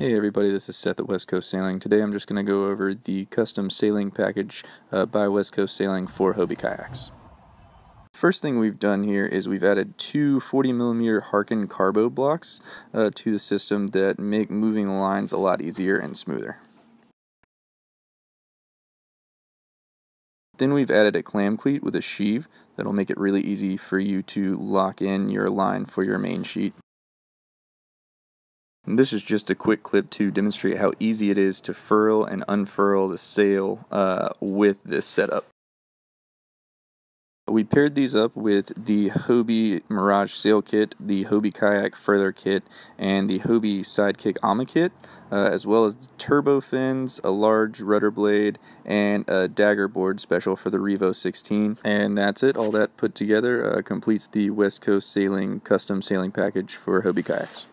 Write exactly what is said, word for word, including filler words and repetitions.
Hey everybody, this is Seth at West Coast Sailing. Today I'm just going to go over the custom sailing package uh, by West Coast Sailing for Hobie kayaks. First thing we've done here is we've added two forty millimeter Harken Carbo blocks uh, to the system that make moving the lines a lot easier and smoother. Then we've added a clam cleat with a sheave that'll make it really easy for you to lock in your line for your main sheet. And this is just a quick clip to demonstrate how easy it is to furl and unfurl the sail uh, with this setup. We paired these up with the Hobie Mirage Sail Kit, the Hobie Kayak Further Kit, and the Hobie Sidekick Ama Kit, uh, as well as the turbo fins, a large rudder blade, and a dagger board special for the Revo sixteen. And that's it. All that put together uh, completes the West Coast Sailing custom sailing package for Hobie kayaks.